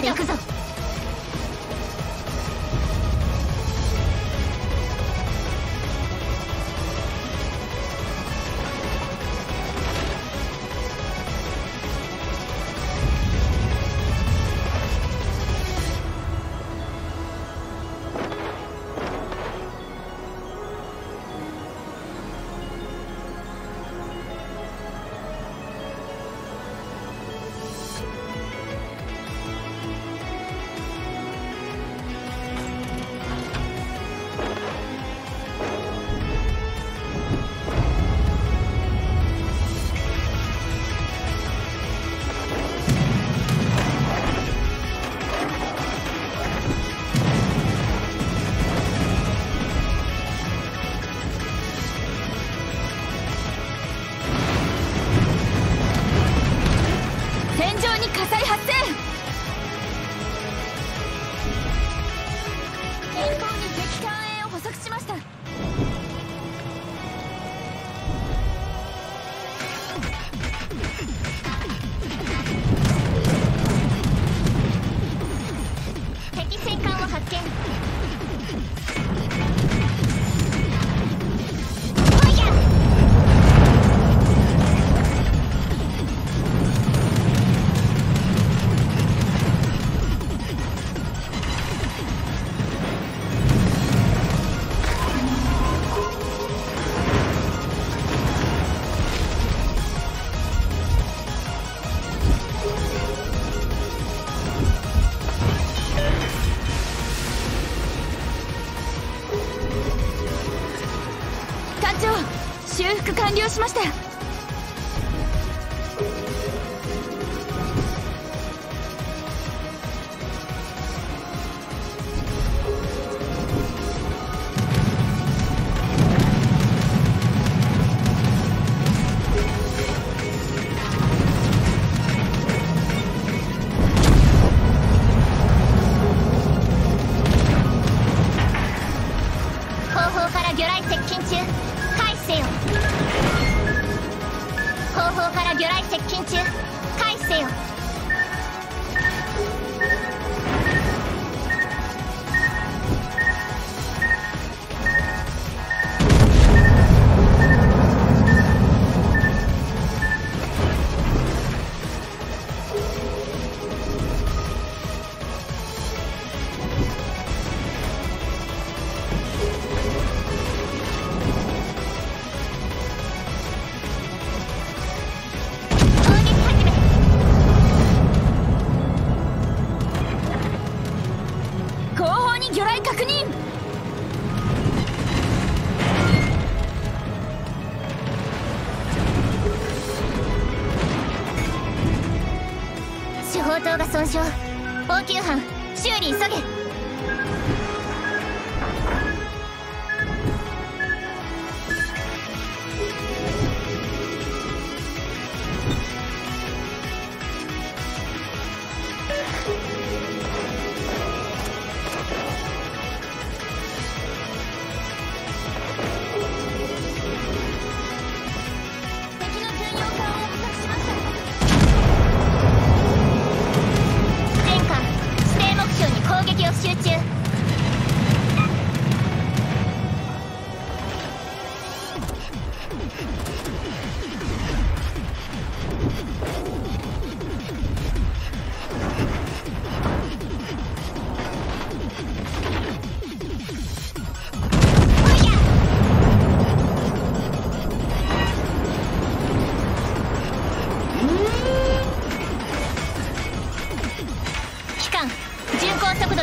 けていくぞ。修復完了しました。後方から魚雷接近中。後方から魚雷接近中、回避せよ。主砲塔が損傷。応急班、修理急げ。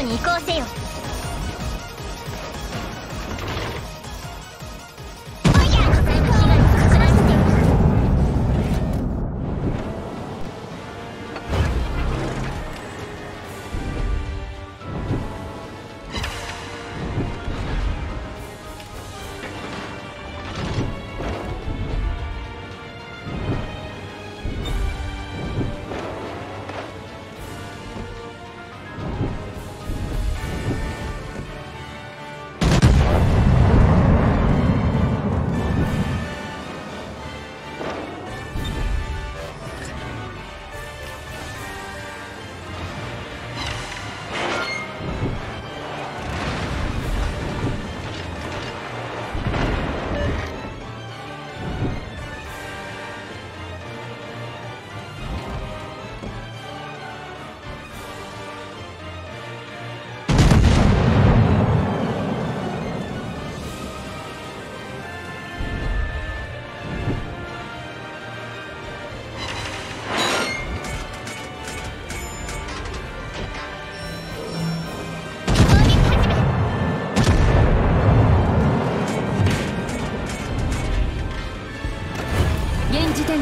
移行せよ。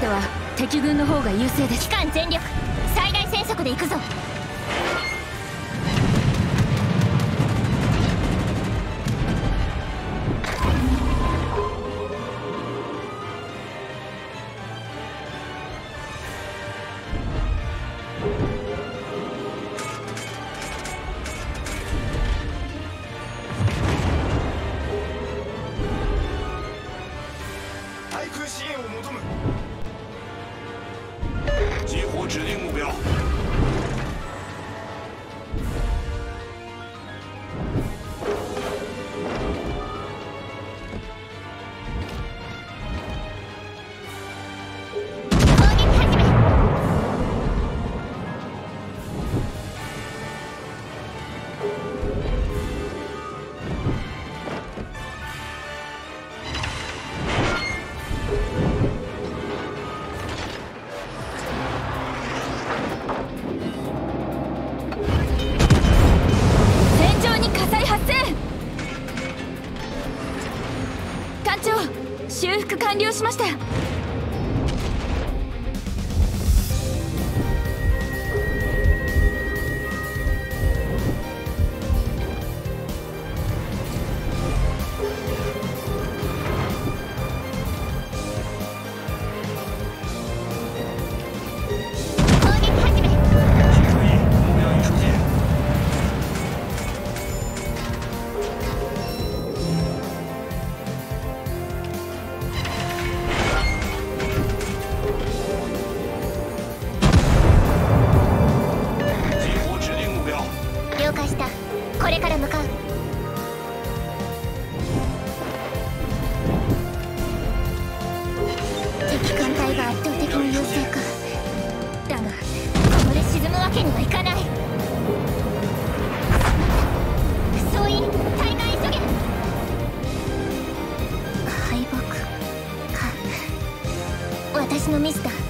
では敵軍の方が優勢です。機関全力、最大戦速で行くぞ。修復完了しました。私のミスだ。